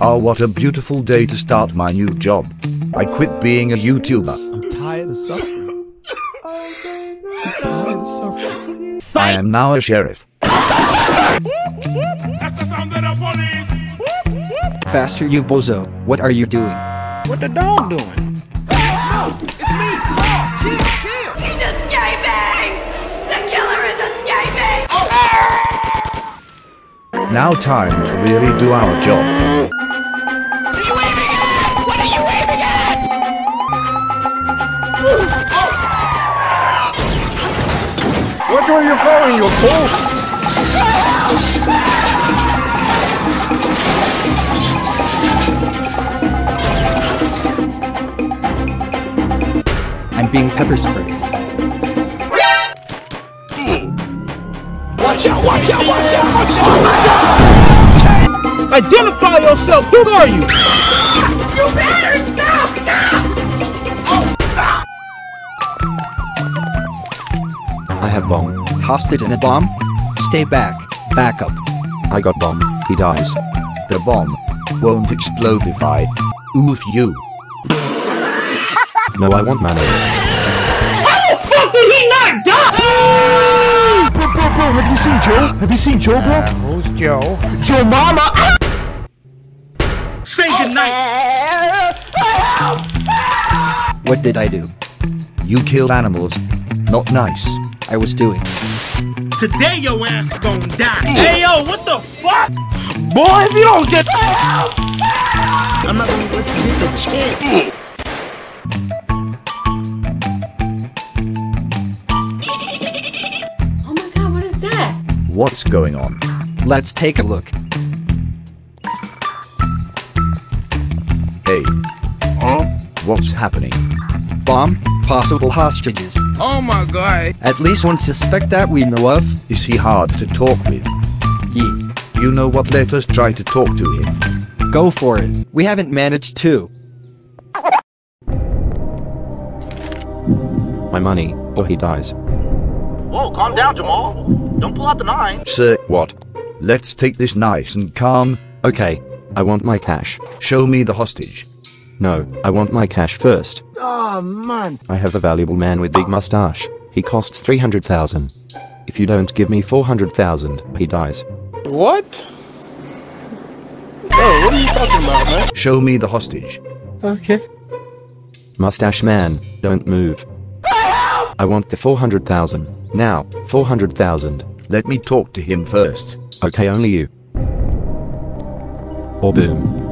Oh, what a beautiful day to start my new job. I quit being a YouTuber. I'm tired of suffering. I'm tired of suffering. I am now a sheriff. That's the sound of the police! Faster, you bozo. What are you doing? What the dog doing? Hey, no! It's me! Oh, chill! He's escaping! The killer is escaping! Oh. Now time to really do our job. What are you going, you fool? I'm being pepper sprayed. Watch out, watch out, watch out, watch out! Oh my God! Identify yourself! Who are you? You better stop! Stop! Oh, stop! I have bomb. Hostage in a bomb? Stay back. Back up. I got bomb. He dies. The bomb won't explode if I oof you. No, I want money. How the fuck did he not die? Bro, have you seen Joe? Have you seen Joe, bro? Who's Joe? Joe Mama! Say goodnight! What did I do? You killed animals. Not nice. I was doing. Today your ass is gonna die. Hey yo, what the fuck? Boy, if you don't get help! I'm not gonna let you get the chance. Oh my God, what is that? What's going on? Let's take a look. Hey. Huh? What's happening? Bomb? Possible hostages. Oh my God. At least one suspect that we know of. Is he hard to talk with? Ye. You know what, let us try to talk to him. Go for it. We haven't managed to. My money, or he dies. Whoa, calm down, Jamal. Don't pull out the nine. Sir. What? Let's take this nice and calm. Okay. I want my cash. Show me the hostage. No, I want my cash first. Oh, man. I have a valuable man with big mustache. He costs 300,000. If you don't give me 400,000, he dies. What? Hey, what are you talking about, man? Show me the hostage. Okay. Mustache man, don't move. I want the 400,000. Now, 400,000. Let me talk to him first. Okay, only you. Or boom.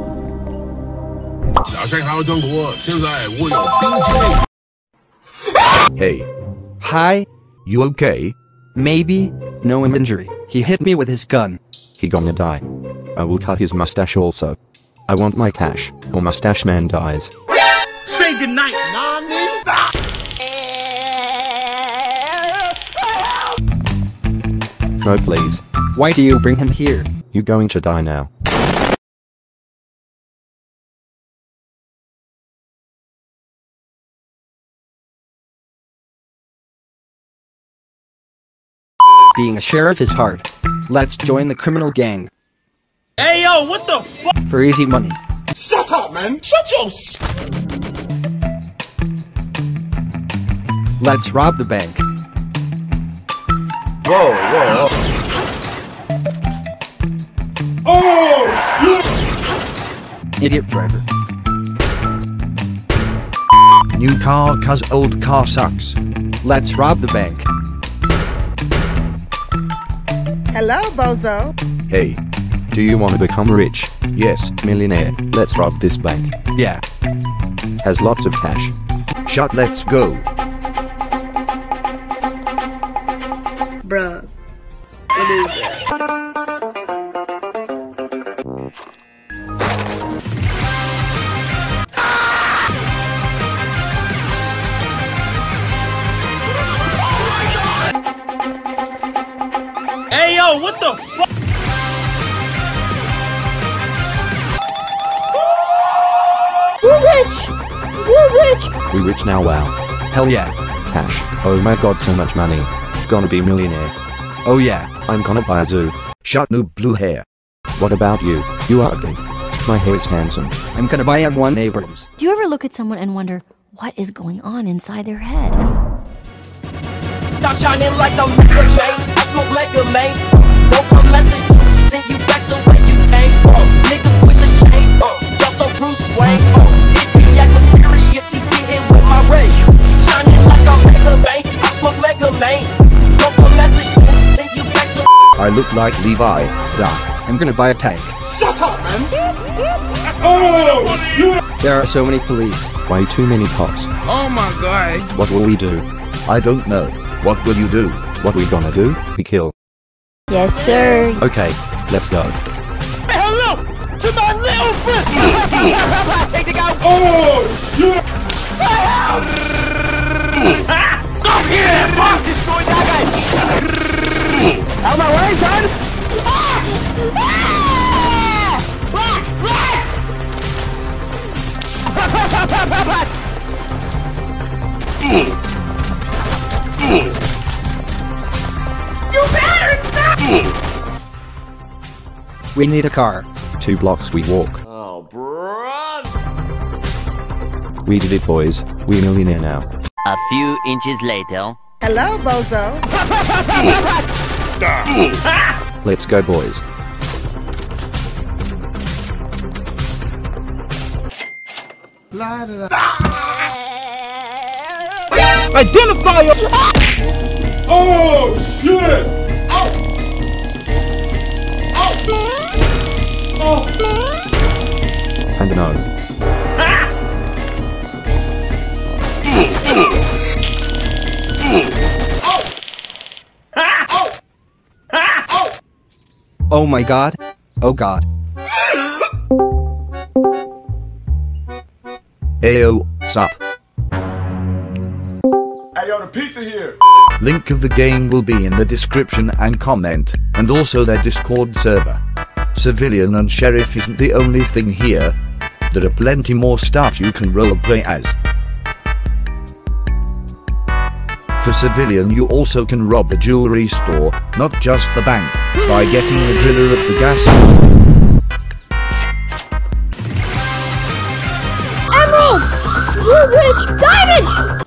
Hey. Hi. You okay? Maybe. No injury. He hit me with his gun. He gonna die. I will cut his mustache also. I want my cash, or mustache man dies. Say goodnight, Nani! No, please. Why do you bring him here? You going to die now. Being a sheriff is hard. Let's join the criminal gang. Hey yo, what the fuck? For easy money. Shut up, man! Shut your s. Let's rob the bank. Whoa, whoa, whoa. Oh, shit! Idiot driver. New car cause old car sucks. Let's rob the bank. Hello, bozo. Hey. Do you want to become rich? Yes. Millionaire. Let's rob this bank. Yeah. Has lots of cash. Shut, let's go. Bruh. Yo, what the fuck? We're rich! We're rich! We're rich now, wow. Hell yeah. Cash. Oh my God, so much money. Gonna be millionaire. Oh yeah. I'm gonna buy a zoo. Shut, noob blue hair. What about you? You are ugly. My hair's handsome. I'm gonna buy him one Abrams. Do you ever look at someone and wonder what is going on inside their head? Not shining like the man. I smoke mega man. Don't come let the truth send you back to where you came from. Niggas with the chain, y'all so Bruce Wayne. If he act mysterious, he getting with my ray. Shining like a mega man. I smoke mega man. Don't come let the truth send you back to. I look like Levi Duck. I'm gonna buy a tank. Shut up, man! Oh, you... There are so many police. Way too many cops. Oh my god. What will we do? I don't know. What will you do? What we gonna do? We kill. Yes, sir. Okay, let's go. Say hello to my little friend! Take the guy! Oh, you... Stop here, fuck! Destroy that guy! Out of my way, son! You better stop! We need a car. 2 blocks we walk. Oh, bruh! We did it, boys. We millionaire now. A few inches later. Hello, bozo. Let's go, boys. Identify him! Oh, shit! Oh! Oh! And no. Oh my god. Oh god. Ayo, sup. Ayo, the pizza here. Link of the game will be in the description and comment, and also their Discord server. Civilian and Sheriff isn't the only thing here. There are plenty more stuff you can roleplay as. For civilian, you also can rob the jewelry store, not just the bank, by getting the driller at the gas. Emerald! Blue Ridge Diamond!